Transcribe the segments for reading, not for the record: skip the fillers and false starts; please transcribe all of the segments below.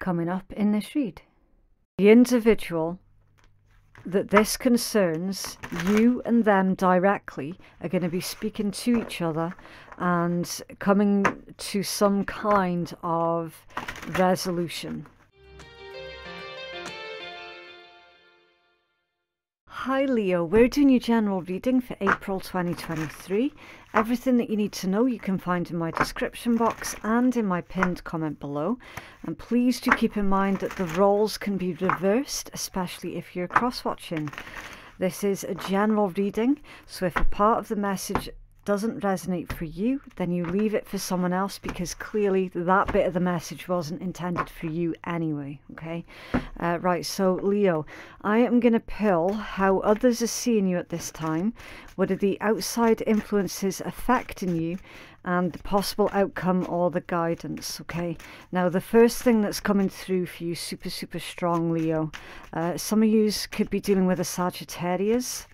coming up in this read. The individual that this concerns, you and them directly, are going to be speaking to each other and coming to some kind of resolution. Hi Leo, we're doing your general reading for April 2023. Everything that you need to know you can find in my description box and in my pinned comment below. And please do keep in mind that the roles can be reversed, especially if you're cross-watching. This is a general reading, so if a part of the message doesn't resonate for you, then you leave it for someone else, because clearly that bit of the message wasn't intended for you anyway, okay? Right, so Leo, I am going to pull how others are seeing you at this time. What are the outside influences affecting you and the possible outcome or the guidance, okay? Now, the first thing that's coming through for you super, super strong, Leo. Some of you could be dealing with a Sagittarius.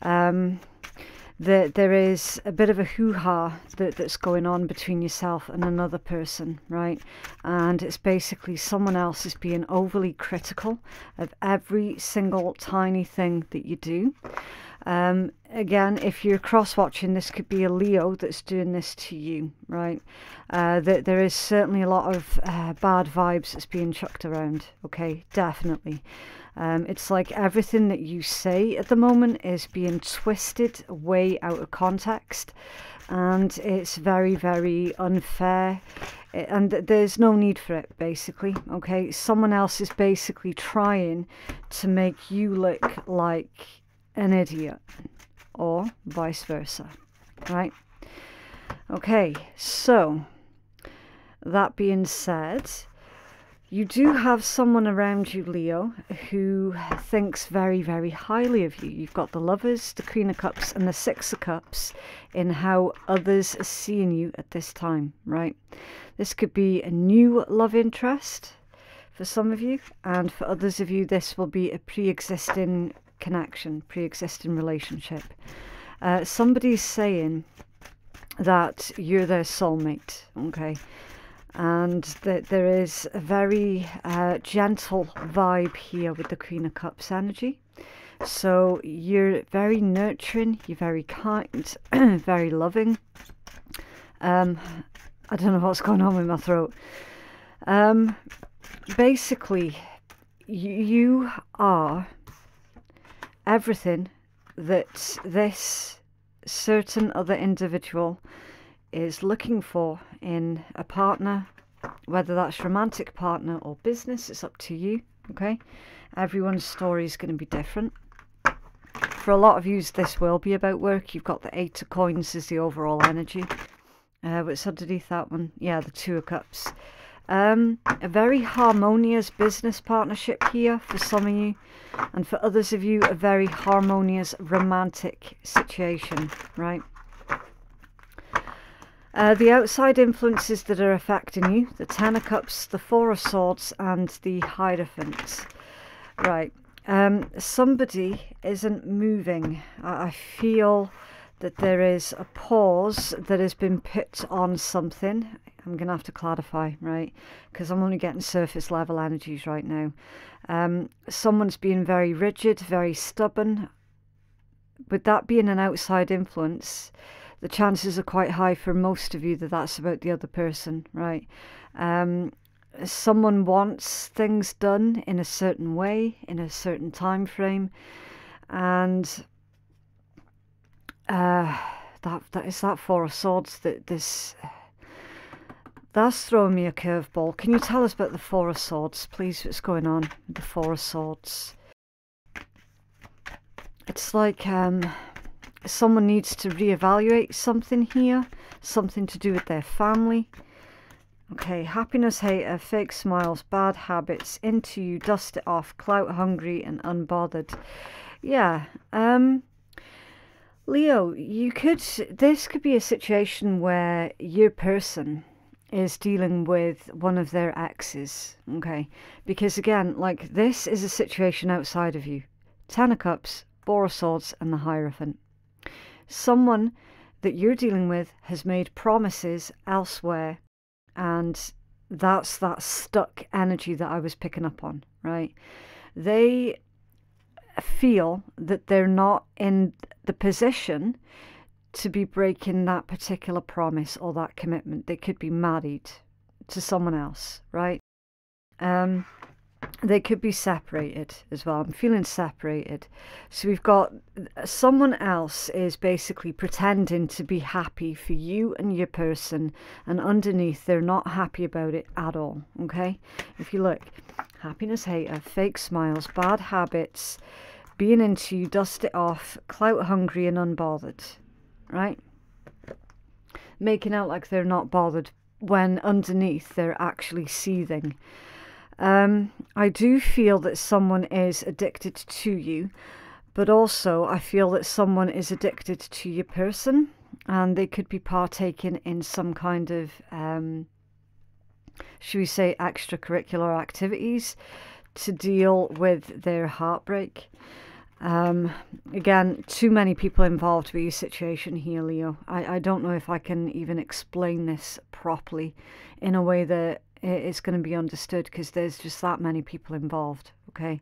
There is a bit of a hoo-ha that's going on between yourself and another person, right? And it's basically someone else is being overly critical of every single tiny thing that you do. Again, if you're cross-watching, this could be a Leo that's doing this to you, right? There is certainly a lot of bad vibes that's being chucked around, okay? Definitely. It's like everything that you say at the moment is being twisted way out of context, and it's very, very unfair, and there's no need for it, basically, okay? Someone else is basically trying to make you look like an idiot, or vice versa, right? Okay, so that being said, you do have someone around you, Leo, who thinks very, very highly of you. You've got the Lovers, the Queen of Cups, and the Six of Cups in how others are seeing you at this time, right? This could be a new love interest for some of you, and for others of you, this will be a pre-existing connection, pre-existing relationship. Somebody's saying that you're their soulmate, okay? And that there is a very gentle vibe here with the Queen of Cups energy. So you're very nurturing, you're very kind, very loving. I don't know what's going on with my throat. Basically, you are everything that this certain other individual is looking for in a partner, whether that's romantic partner or business. It's up to you, okay? Everyone's story is going to be different. For a lot of you, this will be about work. You've got the Eight of Coins as the overall energy. What's underneath that one? Yeah, the Two of Cups. A very harmonious business partnership here for some of you, and for others of you, a very harmonious romantic situation, right? The outside influences that are affecting you, the Ten of Cups, the Four of Swords, and the Hierophant. Right, somebody isn't moving. I feel that there is a pause that has been put on something. I'm going to have to clarify, right? Because I'm only getting surface level energies right now. Someone's being very rigid, very stubborn. With that being an outside influence, the chances are quite high for most of you that that's about the other person, right? Someone wants things done in a certain way, in a certain time frame, and that is that Four of Swords that this... That's throwing me a curveball. Can you tell us about the Four of Swords, please? What's going on with the Four of Swords? It's like someone needs to reevaluate something here, something to do with their family. Okay, happiness hater, fake smiles, bad habits, into you, dust it off, clout hungry and unbothered. Yeah, Leo, you could... This could be a situation where your person is dealing with one of their exes, okay? Because again, like, this is a situation outside of you. Ten of Cups, Four of Swords, and the Hierophant. Someone that you're dealing with has made promises elsewhere, and That's that stuck energy that I was picking up on, right? They feel that they're not in the position to be breaking that particular promise or that commitment. They could be married to someone else, right? They could be separated as well. I'm feeling separated. So we've got someone else is basically pretending to be happy for you and your person, and underneath they're not happy about it at all, okay? If you look, happiness hater, fake smiles, bad habits, being into you, dust it off, clout hungry and unbothered, right? Making out like they're not bothered when underneath they're actually seething. I do feel that someone is addicted to you, but also I feel that someone is addicted to your person, and they could be partaking in some kind of, should we say, extracurricular activities to deal with their heartbreak. Again, too many people involved with your situation here, Leo. I don't know if I can even explain this properly in a way that it's going to be understood, because there's just that many people involved, okay?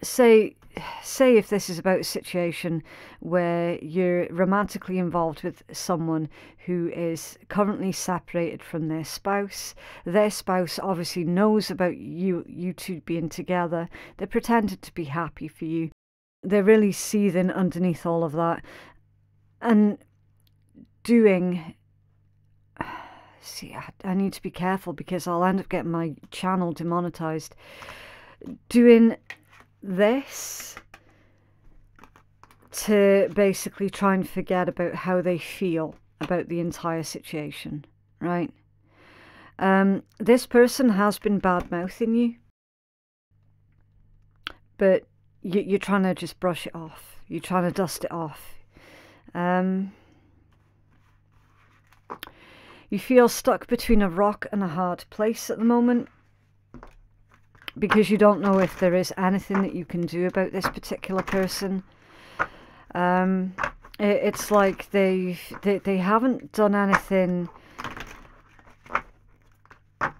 Say if this is about a situation where you're romantically involved with someone who is currently separated from their spouse. Their spouse obviously knows about you two being together. They pretended to be happy for you. They're really seething underneath all of that and doing... See, I need to be careful because I'll end up getting my channel demonetized. Doing this to basically try and forget about how they feel about the entire situation, right? This person has been bad-mouthing you, but you're trying to just brush it off. You're trying to dust it off. You feel stuck between a rock and a hard place at the moment because you don't know if there is anything that you can do about this particular person. It's like they haven't done anything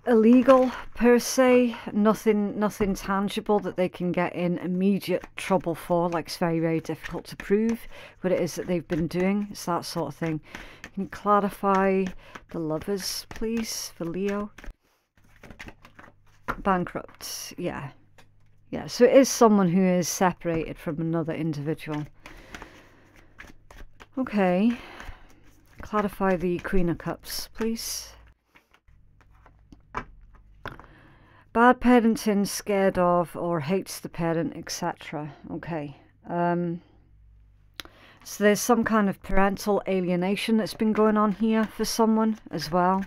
illegal per se, nothing tangible that they can get in immediate trouble for. Like, it's very, very difficult to prove what it is that they've been doing. It's that sort of thing. Can you clarify the lovers, please, for Leo? Bankrupt, yeah. Yeah, so it is someone who is separated from another individual. Okay. Clarify the Queen of Cups, please. Bad parenting, scared of or hates the parent, etc. Okay. So there's some kind of parental alienation that's been going on here for someone as well.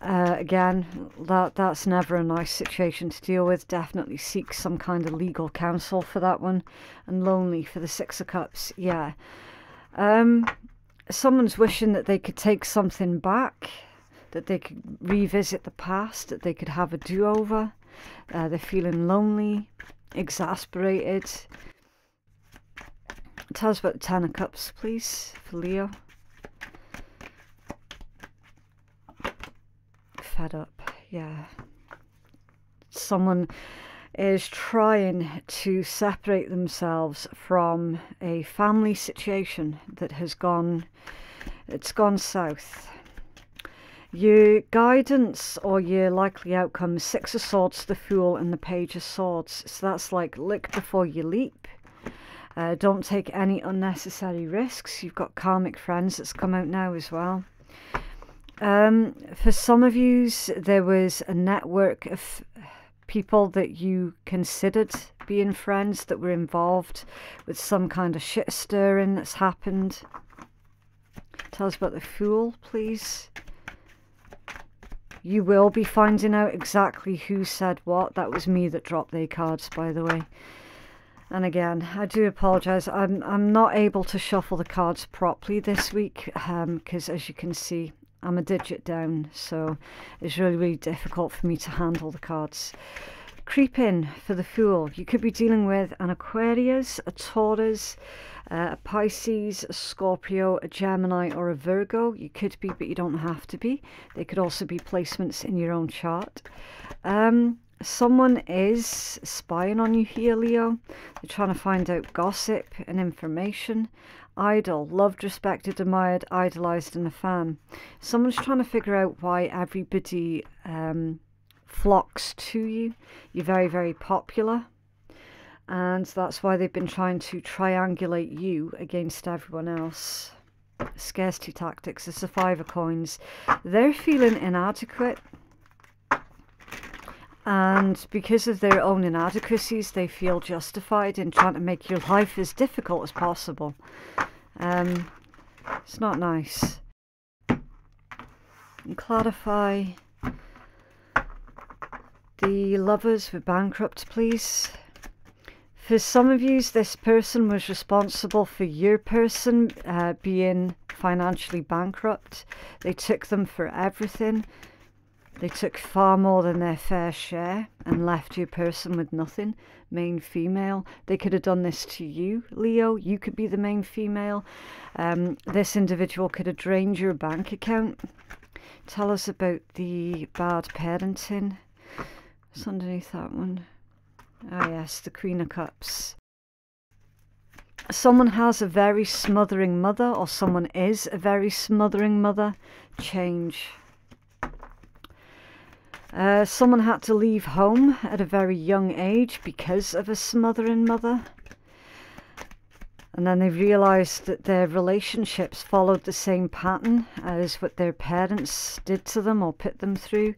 Again, that's never a nice situation to deal with. Definitely seek some kind of legal counsel for that one. And lonely for the Six of Cups, yeah. Someone's wishing that they could take something back, that they could revisit the past, that they could have a do-over. They're feeling lonely, exasperated. Tell us about the Ten of Cups, please, for Leo. Fed up, yeah. Someone is trying to separate themselves from a family situation that has gone, it's gone south. Your guidance or your likely outcome, Six of Swords, the Fool and the Page of Swords. So that's like lick before you leap. Don't take any unnecessary risks. You've got Karmic Friends that's come out now as well. For some of you, there was a network of people that you considered being friends that were involved with some kind of shit stirring that's happened. Tell us about the Fool, please. You will be finding out exactly who said what. That was me that dropped their cards, by the way. And again, I do apologise. I'm not able to shuffle the cards properly this week because, as you can see, I'm a digit down. So it's really, really difficult for me to handle the cards. Creep in for the Fool. You could be dealing with an Aquarius, a Taurus, a Pisces, a Scorpio, a Gemini, or a Virgo. You could be, but you don't have to be. They could also be placements in your own chart. Someone is spying on you here, Leo. They're trying to find out gossip and information. Idol, loved, respected, admired, idolized, and a fan. Someone's trying to figure out why everybody flocks to you. You're very, very popular. And that's why they've been trying to triangulate you against everyone else. Scarcity tactics, the Survivor coins. They're feeling inadequate. And because of their own inadequacies, they feel justified in trying to make your life as difficult as possible. It's not nice. And clarify the Lovers with Bankrupt, please. For some of you, this person was responsible for your person being financially bankrupt. They took them for everything. They took far more than their fair share and left your person with nothing. Main female. They could have done this to you, Leo. You could be the main female. This individual could have drained your bank account. Tell us about the bad parenting. What's underneath that one? Ah, yes, the Queen of Cups. Someone has a very smothering mother, or someone is a very smothering mother. Change. Someone had to leave home at a very young age because of a smothering mother. And then they realised that their relationships followed the same pattern as what their parents did to them or put them through.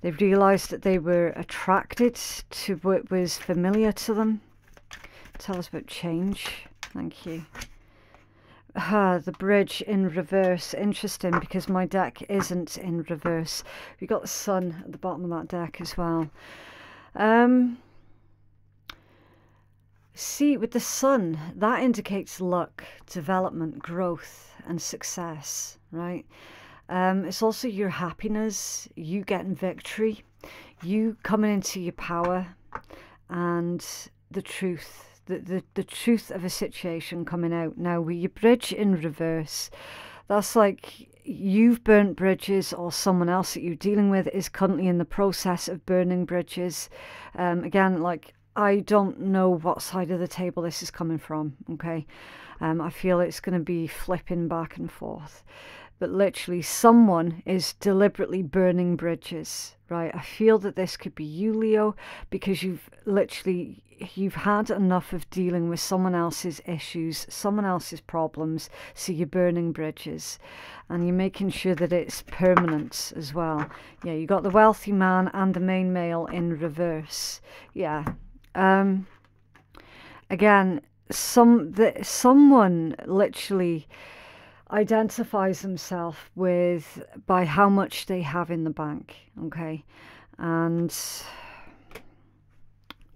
They realised that they were attracted to what was familiar to them. Tell us about change. Thank you. The Bridge in reverse. Interesting, because my deck isn't in reverse. We got the Sun at the bottom of that deck as well. See, with the Sun, that indicates luck, development, growth, and success, right? It's also your happiness, you getting victory, you coming into your power, and the truth. The truth of a situation coming out. Now, with your bridge in reverse, that's like you've burnt bridges, or someone else that you're dealing with is currently in the process of burning bridges. Again, like, I don't know what side of the table this is coming from, okay? I feel it's going to be flipping back and forth. But literally, someone is deliberately burning bridges, right? I feel that this could be you, Leo, because you've literally... you've had enough of dealing with someone else's issues, someone else's problems, so you're burning bridges. And you're making sure that it's permanent as well. Yeah, you got the Wealthy Man and the Main Male in reverse. Yeah. Again, someone literally identifies themselves with by how much they have in the bank, okay? And...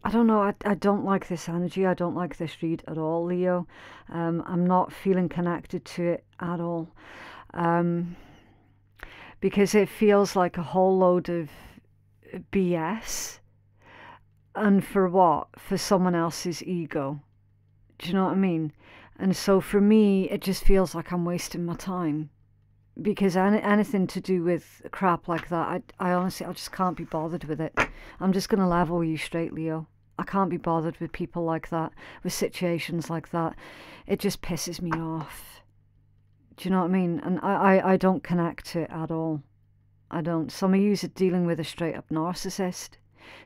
I don't know, I don't like this energy, I don't like this read at all, Leo. I'm not feeling connected to it at all. Because it feels like a whole load of BS. And for what? For someone else's ego. Do you know what I mean? And so for me, it just feels like I'm wasting my time. Because anything to do with crap like that, I honestly, I just can't be bothered with it. I'm just going to level you straight, Leo. I can't be bothered with people like that, with situations like that. It just pisses me off. Do you know what I mean? And I don't connect to it at all. I don't. Some of you are dealing with a straight-up narcissist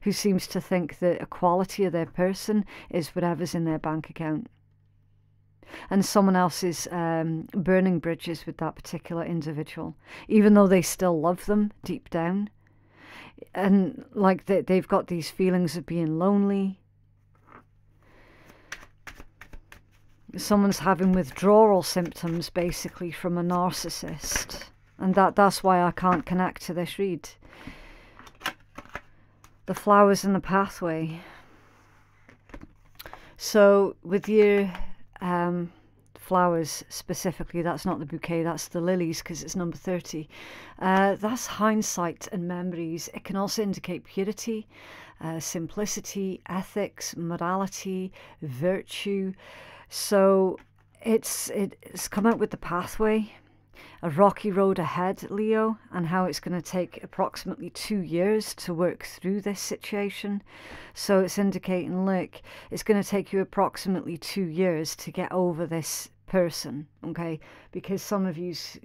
who seems to think that a quality of their person is whatever's in their bank account. And someone else is burning bridges with that particular individual, even though they still love them deep down. And like they've got these feelings of being lonely. Someone's having withdrawal symptoms, basically, from a narcissist. And that's why I can't connect to this read. The Flowers in the Pathway. So with your... flowers specifically. That's not the bouquet, that's the lilies, because it's number 30. That's hindsight and memories. It can also indicate purity, simplicity, ethics, morality, virtue. So it's come out with the pathway, a rocky road ahead, Leo, and how it's going to take approximately 2 years to work through this situation. So it's indicating, look, it's going to take you approximately 2 years to get over this person, okay? Because some of you's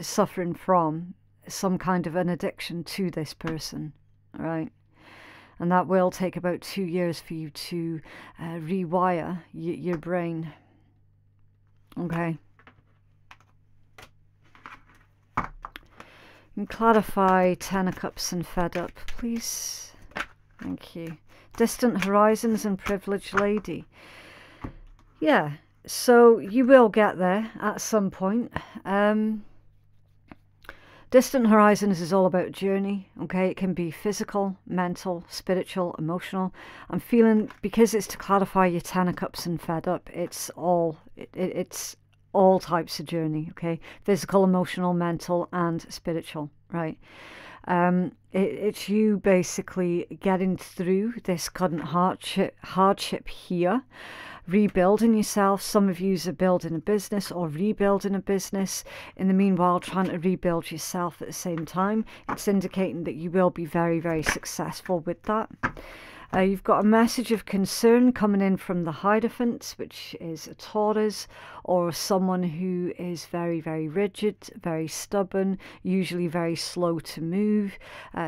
suffering from some kind of an addiction to this person, all right? And that will take about 2 years for you to rewire your brain, okay? And clarify Ten of Cups and Fed Up, please. Thank you. Distant Horizons and Privileged Lady. Yeah, so you will get there at some point. Distant Horizons is all about journey, okay? It can be physical, mental, spiritual, emotional. I'm feeling, because it's to clarify your Ten of Cups and Fed Up, it's all types of journey, okay? Physical, emotional, mental, and spiritual, right? It's you basically getting through this current hardship here, rebuilding yourself. Some of you are building a business or rebuilding a business. In the meanwhile, trying to rebuild yourself at the same time. It's indicating that you will be very, very successful with that. You've got a message of concern coming in from the Hierophant, which is a Taurus, or someone who is very, very rigid, very stubborn, usually very slow to move,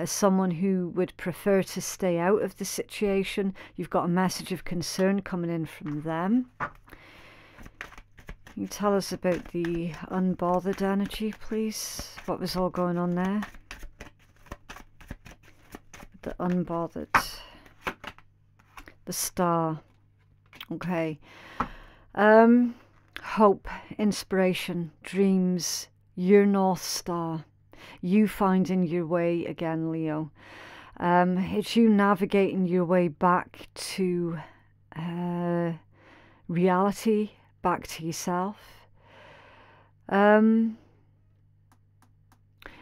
someone who would prefer to stay out of the situation. You've got a message of concern coming in from them. Can you tell us about the unbothered energy, please? What was all going on there? The unbothered. The Star, okay. Hope, inspiration, dreams, your North Star, you finding your way again, Leo. It's you navigating your way back to reality, back to yourself.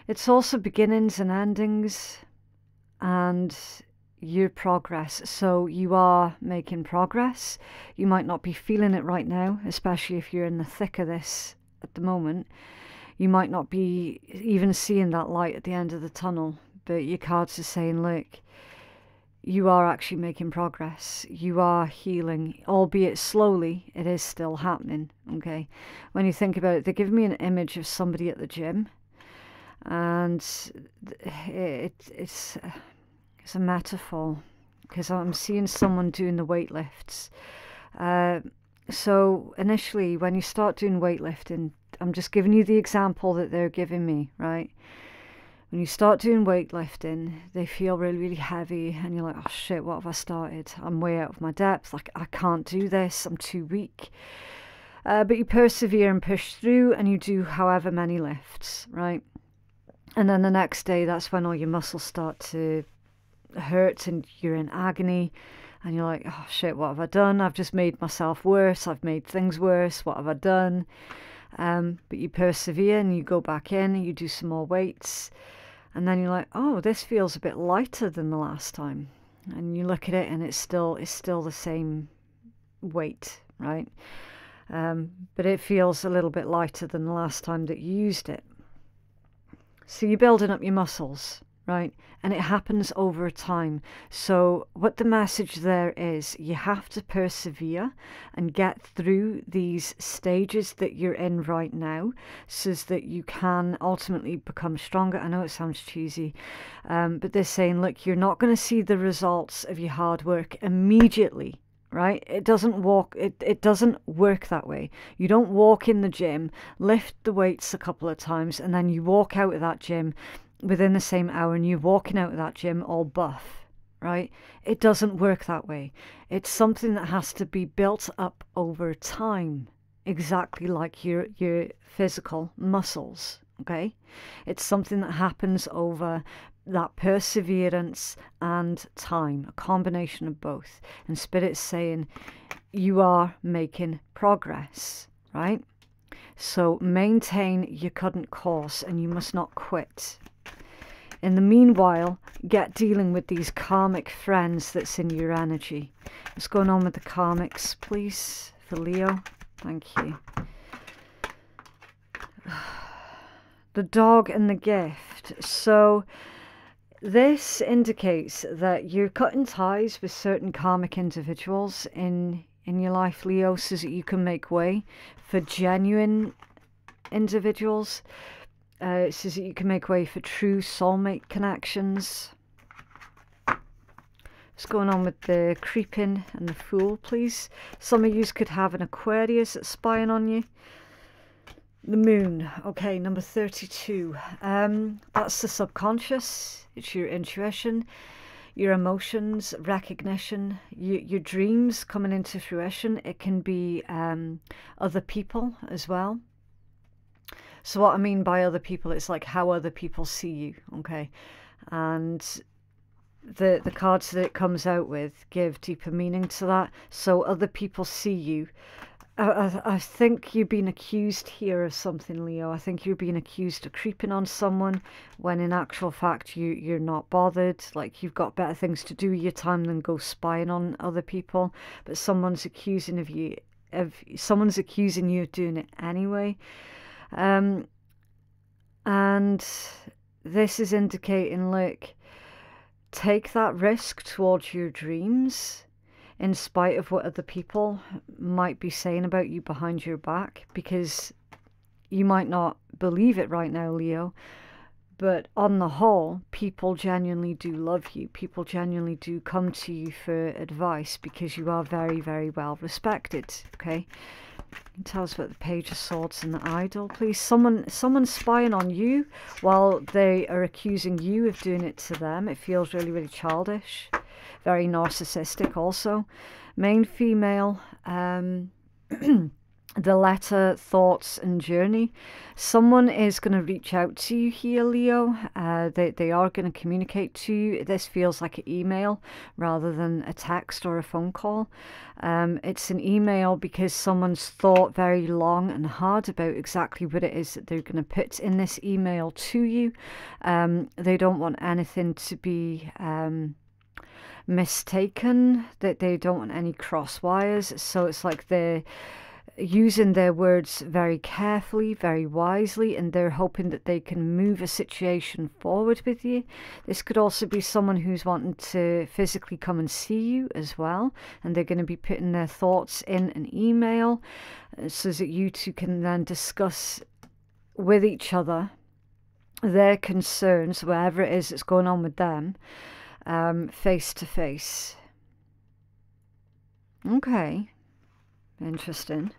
It's also beginnings and endings, and your progress. So you are making progress. You might not be feeling it right now, especially if you're in the thick of this at the moment. You might not be even seeing that light at the end of the tunnel, but your cards are saying, look, you are actually making progress. You are healing, albeit slowly. It is still happening, okay? When you think about it, they give me an image of somebody at the gym, and it's a metaphor, because I'm seeing someone doing the weightlifts. So initially, when you start doing weightlifting, I'm just giving you the example that they're giving me, right? When you start doing weightlifting, they feel really, really heavy, and you're like, oh shit, what have I started? I'm way out of my depth, like I can't do this, I'm too weak. But you persevere and push through, and you do however many lifts, right? And then the next day, that's when all your muscles start to hurts and you're in agony, and you're like, oh shit, what have I done? I've just made myself worse, I've made things worse, what have I done? But you persevere, and you go back in, and you do some more weights, and then you're like, oh, this feels a bit lighter than the last time, and you look at it, and it's still the same weight, right? But it feels a little bit lighter than the last time that you used it. So you're building up your muscles, right? And it happens over time. So what the message there is, you have to persevere and get through these stages that you're in right now, so that you can ultimately become stronger. I know it sounds cheesy, but they're saying, look, you're not going to see the results of your hard work immediately, right? It doesn't work that way. You don't walk in the gym, lift the weights a couple of times, and then you walk out of that gym within the same hour, and you're walking out of that gym all buff, right? It doesn't work that way. It's something that has to be built up over time, exactly like your physical muscles, okay? It's something that happens over that perseverance and time, a combination of both. And Spirit's saying, you are making progress, right? So maintain your current course and you must not quit. In the meanwhile, get dealing with these karmic friends that's in your energy. What's going on with the karmics, please, for Leo? Thank you. The dog and the gift. So this indicates that you're cutting ties with certain karmic individuals in your life, Leo, so that you can make way for genuine individuals, so that you can make way for true soulmate connections. What's going on with the creeping and the fool, please? Some of you could have an Aquarius that's spying on you. The moon, okay, number 32. That's the subconscious. It's your intuition, your emotions, recognition, your dreams coming into fruition. It can be other people as well. So what I mean by other people, it's like how other people see you, okay? And the cards that it comes out with give deeper meaning to that. So other people see you. I think you've been accused here of something, Leo. I think you've been accused of creeping on someone when in actual fact you're not bothered. Like, you've got better things to do with your time than go spying on other people. But someone's accusing you of doing it anyway. And this is indicating, look, take that risk towards your dreams, in spite of what other people might be saying about you behind your back, because you might not believe it right now, Leo, but on the whole, people genuinely do love you. People genuinely do come to you for advice because you are very, very well respected, okay? Tell us about the Page of Swords and the Idol, please. Someone's spying on you while they are accusing you of doing it to them. It feels really, really childish. Very narcissistic also. Main female, the letter, thoughts and journey. Someone is going to reach out to you here, Leo. They are going to communicate to you. This feels like an email rather than a text or a phone call. It's an email because someone's thought very long and hard about exactly what it is that they're going to put in this email to you. They don't want anything to be... mistaken, that they don't want any cross wires, so it's like they're using their words very carefully, very wisely, and they're hoping that they can move a situation forward with you. This could also be someone who's wanting to physically come and see you as well, and they're going to be putting their thoughts in an email so that you two can then discuss with each other their concerns, whatever it is that's going on with them, face to face. Okay, interesting.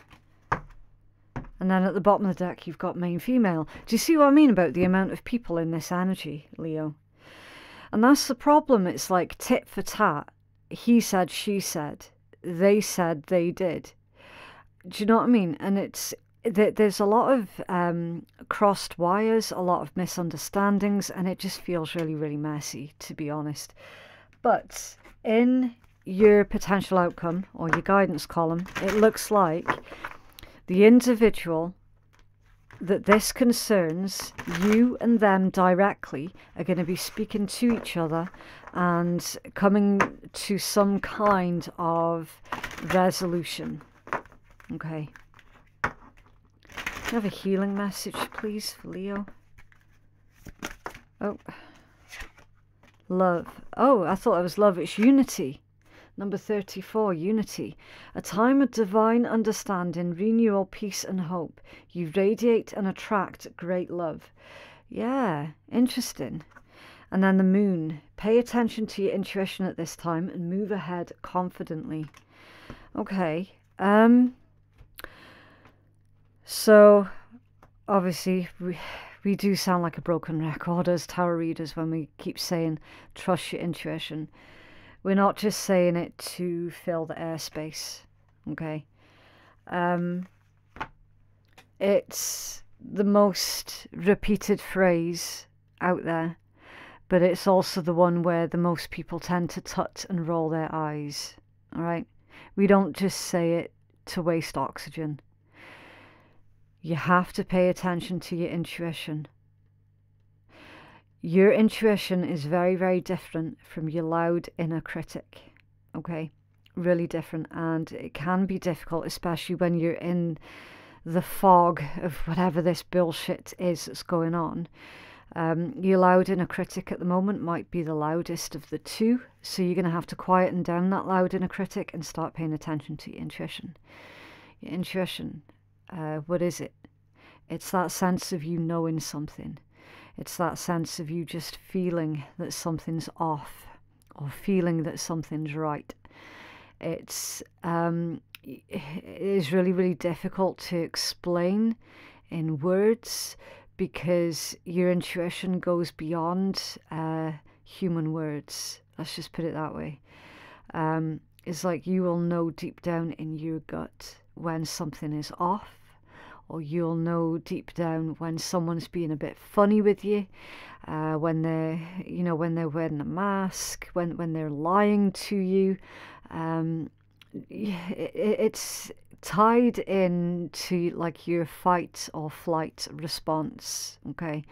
And then at the bottom of the deck you've got main female. Do you see what I mean about the amount of people in this energy, Leo? And that's the problem. It's like tit for tat. He said, she said, they did. Do you know what I mean? And it's there's a lot of crossed wires, a lot of misunderstandings, and it just feels really, really messy, to be honest. But in your potential outcome or your guidance column, it looks like the individual that this concerns, you and them directly, are going to be speaking to each other and coming to some kind of resolution. Okay. Can I have a healing message, please, for Leo? Oh. Love. Oh, I thought that was love. It's unity. Number 34, unity. A time of divine understanding, renewal, peace and hope. You radiate and attract great love. Yeah, interesting. And then the moon. Pay attention to your intuition at this time and move ahead confidently. Okay. So, obviously, we do sound like a broken record as tarot readers when we keep saying, trust your intuition. We're not just saying it to fill the airspace, okay? It's the most repeated phrase out there, but it's also the one where the most people tend to tut and roll their eyes, all right? We don't just say it to waste oxygen. You have to pay attention to your intuition. Your intuition is very, very different from your loud inner critic, okay? Really different, and it can be difficult, especially when you're in the fog of whatever this bullshit is that's going on. Your loud inner critic at the moment might be the loudest of the two, so you're going to have to quieten down that loud inner critic and start paying attention to your intuition. Your intuition, what is it? It's that sense of you knowing something. It's that sense of you just feeling that something's off or feeling that something's right. It is really, really difficult to explain in words, because your intuition goes beyond human words. Let's just put it that way. It's like you will know deep down in your gut when something is off, or you'll know deep down when someone's being a bit funny with you, when they're, you know, when they're wearing a mask, when they're lying to you. It's tied into like your fight or flight response, okay,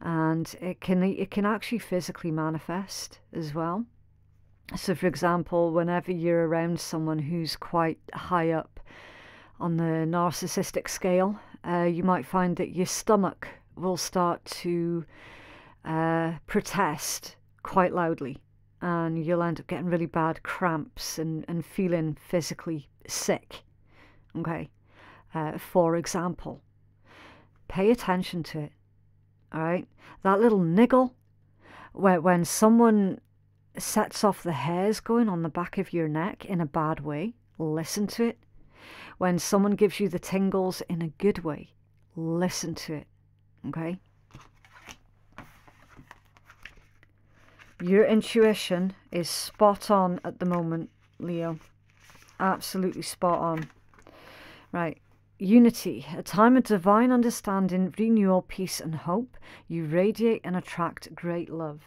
and it can actually physically manifest as well. So for example, whenever you're around someone who's quite high up on the narcissistic scale, you might find that your stomach will start to protest quite loudly, and you'll end up getting really bad cramps and feeling physically sick, okay, for example. Pay attention to it, all right? That little niggle, when someone sets off the hairs going on the back of your neck in a bad way, listen to it. When someone gives you the tingles in a good way, listen to it, okay? Your intuition is spot on at the moment, Leo. Absolutely spot on. Right. Unity. A time of divine understanding, renewal, peace and hope. You radiate and attract great love.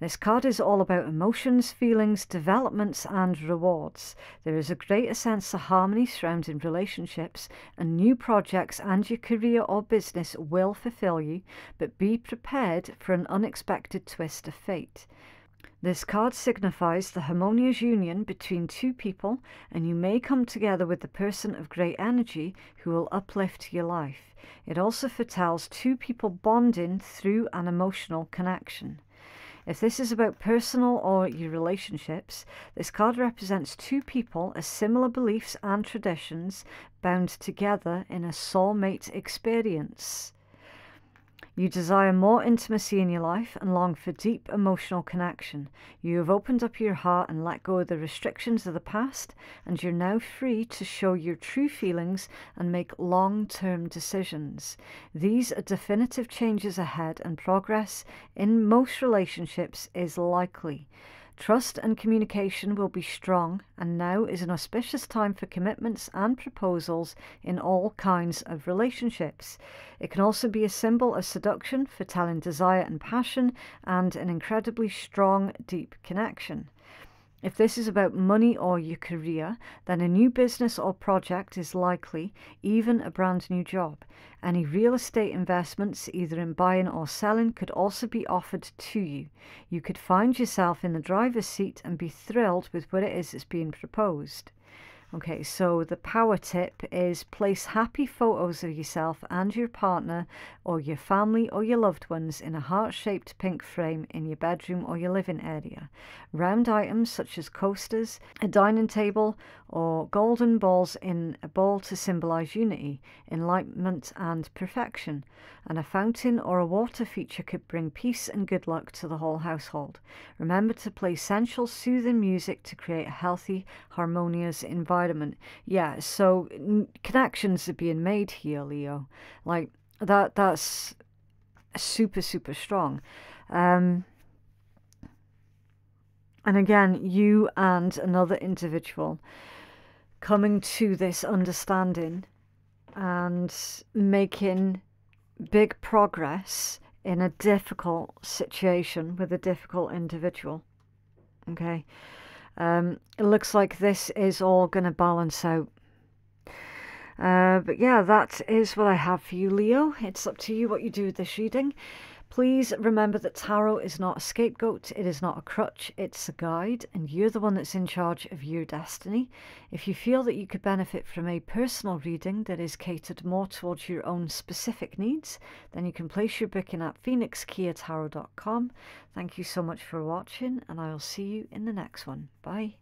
This card is all about emotions, feelings, developments and rewards. There is a greater sense of harmony surrounding relationships, and new projects and your career or business will fulfill you, but be prepared for an unexpected twist of fate. This card signifies the harmonious union between two people, and you may come together with the person of great energy who will uplift your life. It also foretells two people bonding through an emotional connection. If this is about personal or your relationships, this card represents two people as similar beliefs and traditions bound together in a soulmate experience. You desire more intimacy in your life and long for deep emotional connection. You have opened up your heart and let go of the restrictions of the past, and you're now free to show your true feelings and make long-term decisions. These are definitive changes ahead, and progress in most relationships is likely. Trust and communication will be strong, and now is an auspicious time for commitments and proposals in all kinds of relationships. It can also be a symbol of seduction, foretelling desire and passion, and an incredibly strong, deep connection. If this is about money or your career, then a new business or project is likely, even a brand new job. Any real estate investments, either in buying or selling, could also be offered to you. You could find yourself in the driver's seat and be thrilled with what it is that's being proposed. Okay, so the power tip is place happy photos of yourself and your partner or your family or your loved ones in a heart-shaped pink frame in your bedroom or your living area. Round items such as coasters, a dining table or golden balls in a bowl to symbolise unity, enlightenment and perfection. And a fountain or a water feature could bring peace and good luck to the whole household. Remember to play sensual, soothing music to create a healthy, harmonious environment. Yeah, so connections are being made here, Leo. Like that's super, super strong. And again, you and another individual coming to this understanding and making big progress in a difficult situation with a difficult individual. Okay. It looks like this is all going to balance out. But yeah, that is what I have for you, Leo. It's up to you what you do with this reading. Please remember that tarot is not a scapegoat, it is not a crutch, it's a guide, and you're the one that's in charge of your destiny. If you feel that you could benefit from a personal reading that is catered more towards your own specific needs, then you can place your booking at phoenixkeiatarot.com. Thank you so much for watching, and I will see you in the next one. Bye.